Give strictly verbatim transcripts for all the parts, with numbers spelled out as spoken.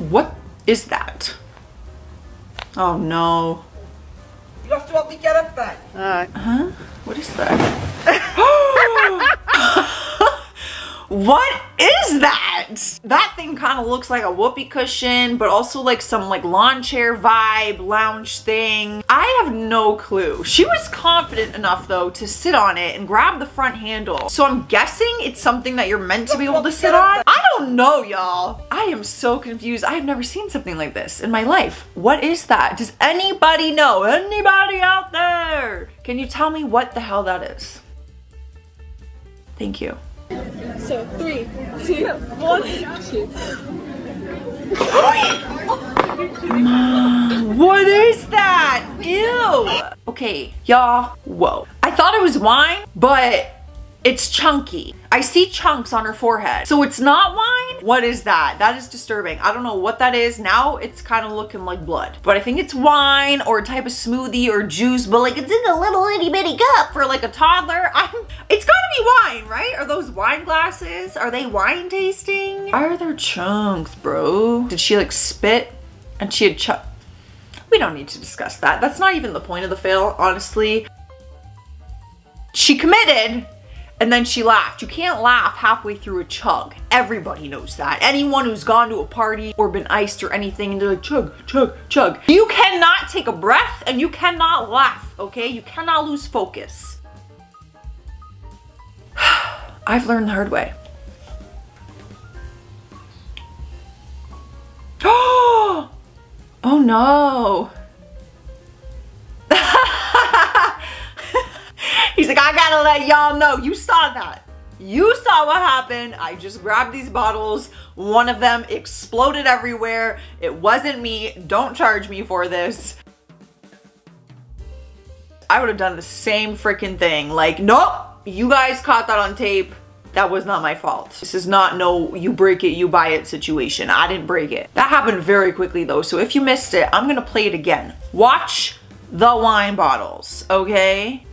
What is that? Oh no. You have to help me get up that. Uh huh? What is that? What is that? That thing kind of looks like a whoopee cushion, but also like some like lawn chair vibe, lounge thing. I have no clue. She was confident enough though to sit on it and grab the front handle. So I'm guessing it's something that you're meant to be able to sit on. I don't know, y'all. I am so confused. I have never seen something like this in my life. What is that? Does anybody know? Anybody out there? Can you tell me what the hell that is? Thank you. So three, two, one. Mom, what is that? Ew. Okay, y'all. Whoa. I thought it was wine, but it's chunky. I see chunks on her forehead. So it's not wine? What is that? That is disturbing. I don't know what that is. Now it's kind of looking like blood. But I think it's wine or a type of smoothie or juice, but like it's in a little itty bitty cup for like a toddler. I'm, it's gotta be wine, right? Are those wine glasses? Are they wine tasting? Why are there chunks, bro? Did she like spit and she had chunks? We don't need to discuss that. That's not even the point of the fail, honestly. She committed. And then she laughed. You can't laugh halfway through a chug. Everybody knows that. Anyone who's gone to a party or been iced or anything and they're like chug, chug, chug. You cannot take a breath and you cannot laugh, okay? You cannot lose focus. I've learned the hard way. Oh no. He's like, I gotta let y'all know. You saw that. You saw what happened. I just grabbed these bottles. One of them exploded everywhere. It wasn't me. Don't charge me for this. I would have done the same freaking thing. Like, nope, you guys caught that on tape. That was not my fault. This is not no you break it, you buy it situation. I didn't break it. That happened very quickly though. So if you missed it, I'm gonna play it again. Watch the wine bottles, okay?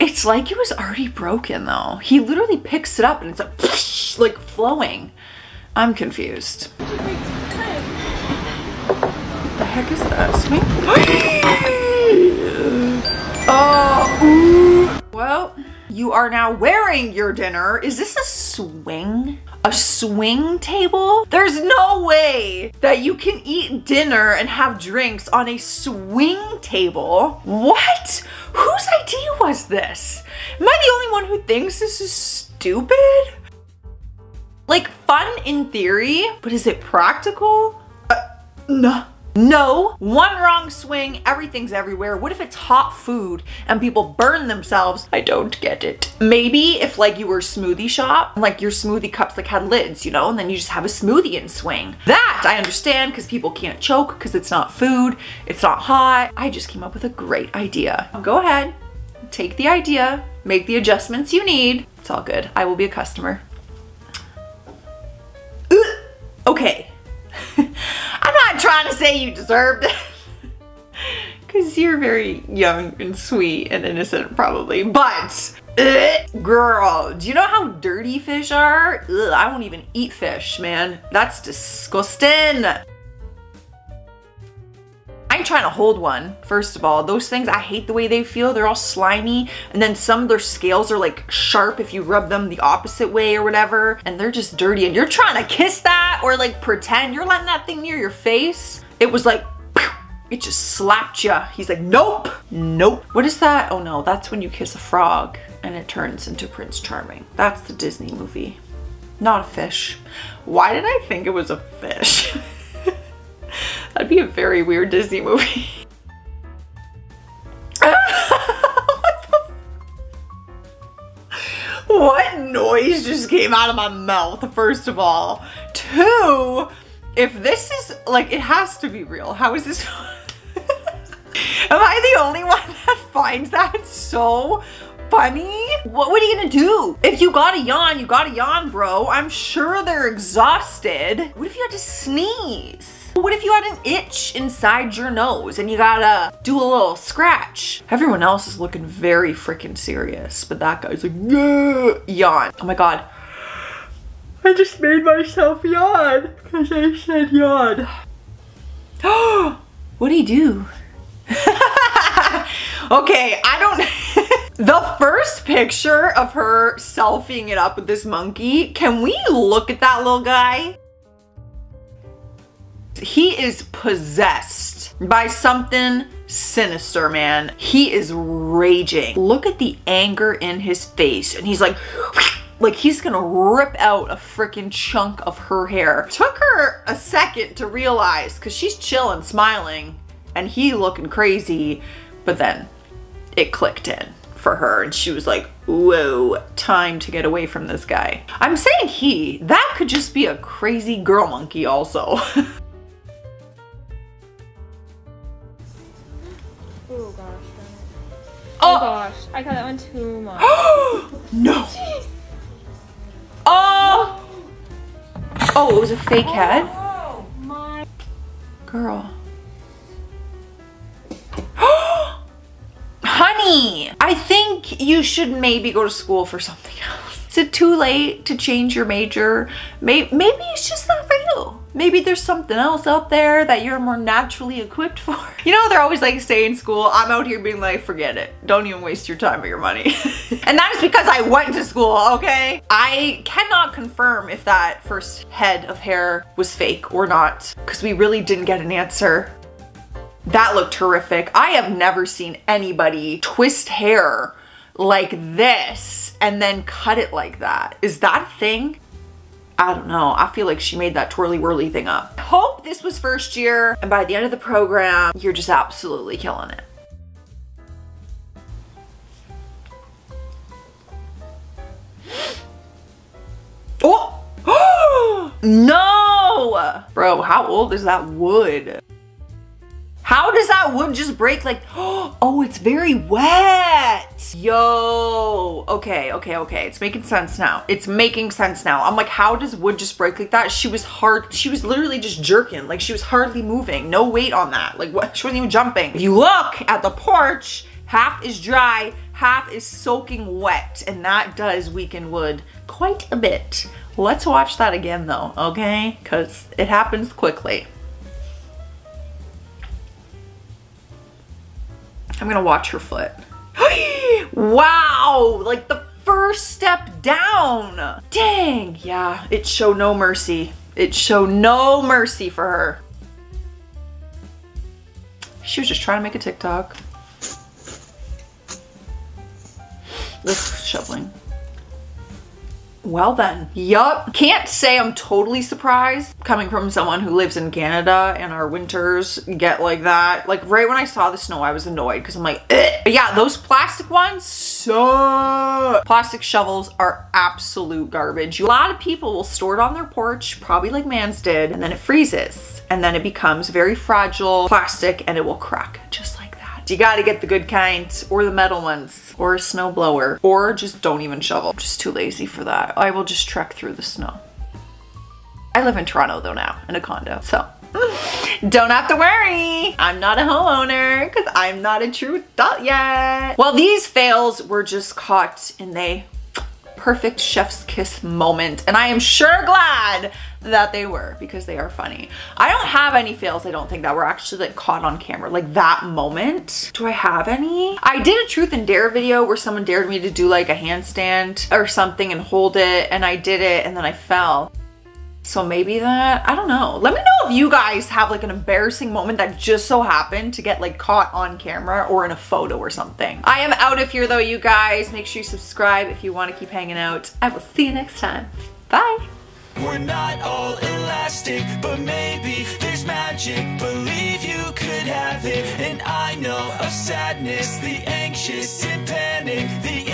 It's like it was already broken though. He literally picks it up and it's like, psh, like flowing. I'm confused. What the heck is this? Oh, ooh. Well, you are now wearing your dinner. Is this a swing? A swing table? There's no way that you can eat dinner and have drinks on a swing table. What? Whose idea was this? Am I the only one who thinks this is stupid? Like fun in theory, but is it practical? Uh, no. No, one wrong swing, everything's everywhere. What if it's hot food and people burn themselves? I don't get it. Maybe if like you were a smoothie shop, like your smoothie cups like had lids, you know, and then you just have a smoothie and swing. That I understand because people can't choke because it's not food, it's not hot. I just came up with a great idea. Go ahead, take the idea, make the adjustments you need. It's all good, I will be a customer. Ugh. Okay. Trying to say you deserved it because you're very young and sweet and innocent probably, but ugh, girl, do you know how dirty fish are? Ugh, I won't even eat fish, man. That's disgusting. I'm trying to hold one. First of all, those things, I hate the way they feel. They're all slimy, and then some of their scales are like sharp if you rub them the opposite way or whatever, and they're just dirty, and you're trying to kiss that or like pretend you're letting that thing near your face. It was like it just slapped you. He's like, nope, nope. What is that? Oh no, that's when you kiss a frog and it turns into Prince Charming. That's the Disney movie, not a fish. Why did I think it was a fish? That'd be a very weird Disney movie. What the? What noise just came out of my mouth, first of all? Two, if this is, like, it has to be real. How is this? Am I the only one that finds that so funny? What were you gonna do? If you gotta yawn, you gotta yawn, bro. I'm sure they're exhausted. What if you had to sneeze? What if you had an itch inside your nose and you gotta do a little scratch? Everyone else is looking very freaking serious, but that guy's like, yeah, yawn. Oh my God. I just made myself yawn because I said yawn. What'd he do? Okay, I don't... The first picture of her selfieing it up with this monkey, can we look at that little guy? He is possessed by something sinister, man. He is raging. Look at the anger in his face, and he's like... Like he's gonna rip out a freaking chunk of her hair. Took her a second to realize, cause she's chilling, smiling, and he looking crazy, but then it clicked in for her and she was like, whoa, time to get away from this guy. I'm saying he, that could just be a crazy girl monkey also. Oh gosh, oh. oh gosh, I caught that one too much. No. Jeez. Oh! Oh, it was a fake head? Oh, my. Girl. Honey, I think you should maybe go to school for something else. Is it too late to change your major? Maybe, maybe it's just not for you. Maybe there's something else out there that you're more naturally equipped for. You know, they're always like, stay in school. I'm out here being like, forget it. Don't even waste your time or your money. And that is because I went to school, okay? I cannot confirm if that first head of hair was fake or not, because we really didn't get an answer. That looked horrific. I have never seen anybody twist hair like this and then cut it like that. Is that a thing? I don't know. I feel like she made that twirly whirly thing up. I hope this was first year and by the end of the program, you're just absolutely killing it. Oh! No! Bro, how old is that wood? How does that wood just break like, oh, it's very wet. Yo, okay, okay, okay. It's making sense now. It's making sense now. I'm like, how does wood just break like that? She was hard, she was literally just jerking. Like she was hardly moving, no weight on that. Like what? She wasn't even jumping. If you look at the porch, half is dry, half is soaking wet, and that does weaken wood quite a bit. Let's watch that again though, okay? Cause it happens quickly. I'm gonna watch her foot. Wow, like the first step down. Dang, yeah, it showed no mercy. It showed no mercy for her. She was just trying to make a TikTok. This shoveling. Well then, yup. Can't say I'm totally surprised coming from someone who lives in Canada and our winters get like that. Like right when I saw the snow, I was annoyed because I'm like, ugh. But yeah, those plastic ones suck. Plastic shovels are absolute garbage. A lot of people will store it on their porch, probably like man's did, and then it freezes. And then it becomes very fragile plastic and it will crack just like that. You gotta get the good kind or the metal ones. Or a snow blower, or just don't even shovel. I'm just too lazy for that. I will just trek through the snow. I live in Toronto though now, in a condo, so don't have to worry. I'm not a homeowner because I'm not a true adult yet. Well, these fails were just caught in a perfect chef's kiss moment, and I am sure glad that they were because they are funny. I don't have any fails, I don't think, that were actually like caught on camera, like that moment. Do I have any? I did a truth and dare video where someone dared me to do like a handstand or something and hold it, and I did it and then I fell. So maybe that, I don't know. Let me know if you guys have like an embarrassing moment that just so happened to get like caught on camera or in a photo or something. I am out of here though, you guys. Make sure you subscribe if you want to keep hanging out. I will see you next time. Bye. We're not all elastic, but maybe there's magic. Believe you could have it. And I know of sadness, the anxious and panic, the